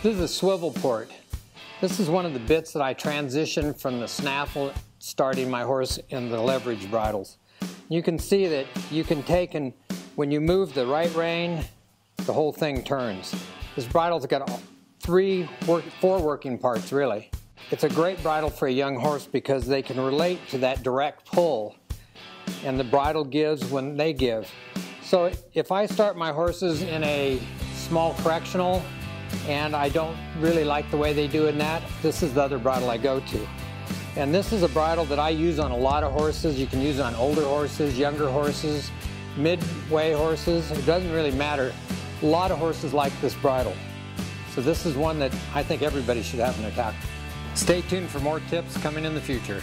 This is the swivel port. This is one of the bits that I transitioned from the snaffle starting my horse in the leverage bridles. You can see that you can take and when you move the right rein, the whole thing turns. This bridle's got four working parts really. It's a great bridle for a young horse because they can relate to that direct pull and the bridle gives when they give. So if I start my horses in a small correctional and I don't really like the way they do in that, this is the other bridle I go to. And this is a bridle that I use on a lot of horses. You can use it on older horses, younger horses, midway horses. It doesn't really matter. A lot of horses like this bridle. So this is one that I think everybody should have in their tack. Stay tuned for more tips coming in the future.